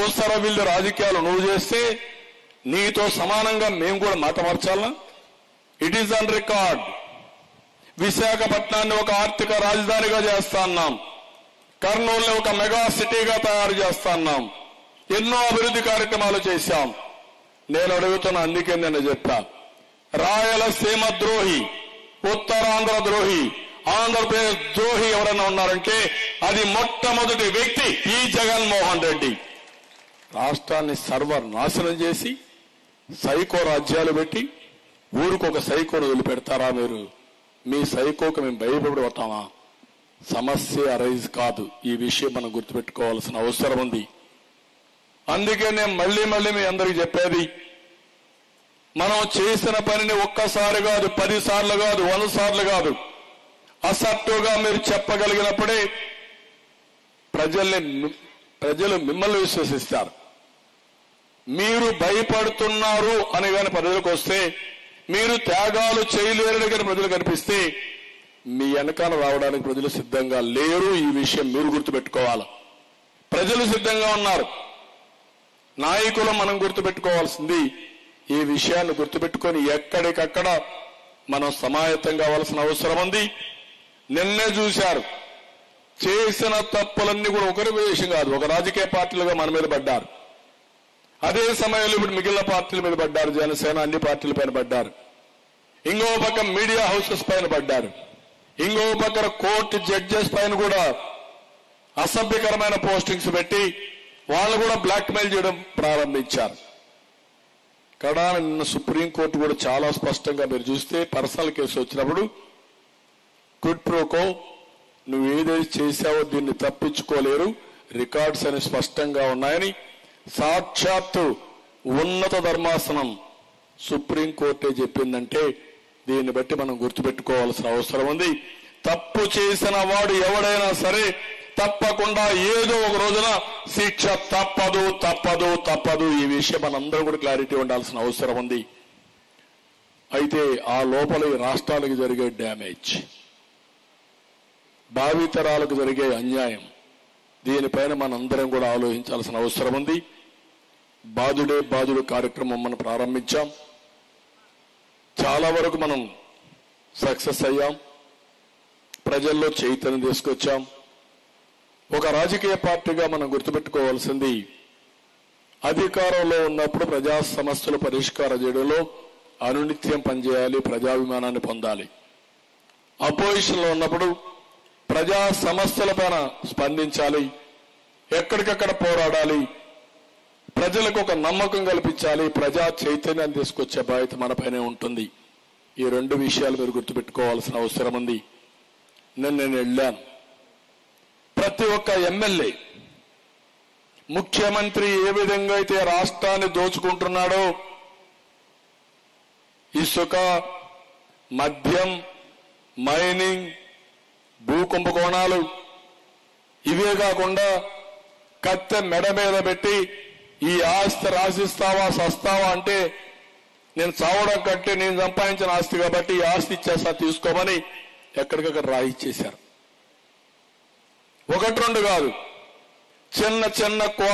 ఊసర విల్లు రాజకీయాలు నువ్వు చేస్తే నీతో సమానంగా మేము కూడా మాట మార్చాలా? It is on record. విశాఖపట్నాన్ని ఒక ఆర్థిక రాజధానిగా చేస్తాన్నాం, కర్నూలుని ఒక మెగా సిటీగా తయారు చేస్తాన్నాం, ఎన్నో అభివృద్ధి కార్యక్రమాలు చేశాం. నేను అడుగుతున్నా, అందుకే నేను చెప్తా, రాయలసీమ ద్రోహి, ఉత్తరాంధ్ర ద్రోహి, ఆంధ్రప్రదేశ్ ద్రోహి ఎవరన్నా ఉన్నారంటే అది మొట్టమొదటి వ్యక్తి ఈ జగన్మోహన్ రెడ్డి. రాష్ట్రాన్ని సర్వనాశనం చేసి సైకో రాజ్యాలు పెట్టి ఊరికొక సైకోను వదిలిపెడతారా మీరు? మీ సైకోకు మేము భయపడి వస్తామా? సమస్య అరైజ్ కాదు. ఈ విషయం మనం గుర్తుపెట్టుకోవాల్సిన అవసరం ఉంది. అందుకే నేను మళ్ళీ మీ అందరికి చెప్పేది, మనం చేసిన పనిని ఒక్కసారి కాదు, 10 సార్లు కాదు, 100 సార్లు కాదు, అసట్టుగా మీరు చెప్పగలిగినప్పుడే ప్రజలు మిమ్మల్ని విశ్వసిస్తారు. మీరు భయపడుతున్నారు అని కానీ ప్రజలకు వస్తే, మీరు త్యాగాలు చేయలేరని కానీ ప్రజలు కనిపిస్తే, మీ వెనకాల రావడానికి ప్రజలు సిద్ధంగా లేరు. ఈ విషయం మీరు గుర్తుపెట్టుకోవాలి. ప్రజలు సిద్ధంగా ఉన్నారు, నాయకులు మనం గుర్తుపెట్టుకోవాల్సింది. ఈ విషయాన్ని గుర్తుపెట్టుకొని ఎక్కడికక్కడ మనం సమాయత్తం కావాల్సిన అవసరం ఉంది. నిన్నే చూశారు, చేసిన తప్పులన్నీ కూడా ఒకరి విషయం కాదు, ఒక రాజకీయ పార్టీలుగా మన మీద పడ్డారు. అదే సమయంలో ఇప్పుడు మిగిలిన పార్టీల మీద పడ్డారు, జనసేన అన్ని పార్టీల పైన పడ్డారు, ఇంకో పక్క మీడియా హౌసెస్ పైన పడ్డారు, ఇంకో పక్క కోర్టు జడ్జెస్ పైన కూడా అసభ్యకరమైన పోస్టింగ్స్ పెట్టి వాళ్ళు కూడా బ్లాక్మెయిల్ చేయడం ప్రారంభించారు. కడా నిన్న సుప్రీంకోర్టు కూడా చాలా స్పష్టంగా మీరు చూస్తే, పర్సనల్ కేసు వచ్చినప్పుడు క్విడ్ ప్రోకో, నువ్వు ఏదైతే చేశావో దీన్ని తప్పించుకోలేరు, రికార్డ్స్ అని స్పష్టంగా ఉన్నాయని సాక్షాత్తు ఉన్నత ధర్మాసనం సుప్రీంకోర్టే చెప్పిందంటే దీన్ని బట్టి మనం గుర్తుపెట్టుకోవాల్సిన అవసరం ఉంది. తప్పు చేసిన వాడు ఎవడైనా సరే తప్పకుండా ఏదో ఒక రోజున శిక్ష తప్పదు. ఈ విషయం మనందరూ కూడా క్లారిటీ ఉండాల్సిన అవసరం ఉంది. అయితే ఆ లోపల ఈ రాష్ట్రాలకు జరిగే డ్యామేజ్, భావితరాలకు జరిగే అన్యాయం, దీనిపైన మనందరం కూడా ఆలోచించాల్సిన అవసరం ఉంది. బాధుడే బాధుడు కార్యక్రమం మనం ప్రారంభించాం, చాలా వరకు మనం సక్సెస్ అయ్యాం, ప్రజల్లో చైతన్యం తీసుకొచ్చాం. ఒక రాజకీయ పార్టీగా మనం గుర్తుపెట్టుకోవాల్సింది, అధికారంలో ఉన్నప్పుడు ప్రజా సమస్యలు పరిష్కారం చేయడంలో అనునిత్యం పనిచేయాలి, ప్రజాభిమానాన్ని పొందాలి. అపోజిషన్లో ఉన్నప్పుడు ప్రజా సమస్యలపైన స్పందించాలి, ఎక్కడికక్కడ పోరాడాలి, ప్రజలకు ఒక నమ్మకం కల్పించాలి, ప్రజా చైతన్యాన్ని తీసుకొచ్చే బాధ్యత మనపైనే ఉంటుంది. ఈ 2 విషయాలు మీరు గుర్తుపెట్టుకోవాల్సిన అవసరం ఉంది. నేను వెళ్ళాను, ప్రతి ఒక్క ఎమ్మెల్యే ముఖ్యమంత్రి ఏ విధంగా అయితే రాష్ట్రాన్ని దోచుకుంటున్నాడో, ఇసుక, మద్యం, మైనింగ్, భూ కుంభకోణాలు, ఇవే కాకుండా కత్తె మెడ మీద పెట్టి ఈ ఆస్తి రాసిస్తావా సస్తావా అంటే నేను చావడం కంటే నేను సంపాదించిన ఆస్తి కాబట్టి ఈ ఆస్తి ఇచ్చేస్తా తీసుకోమని ఎక్కడికక్కడ రాయిచ్చేశారు. 1-2 కాదు, చిన్న చిన్న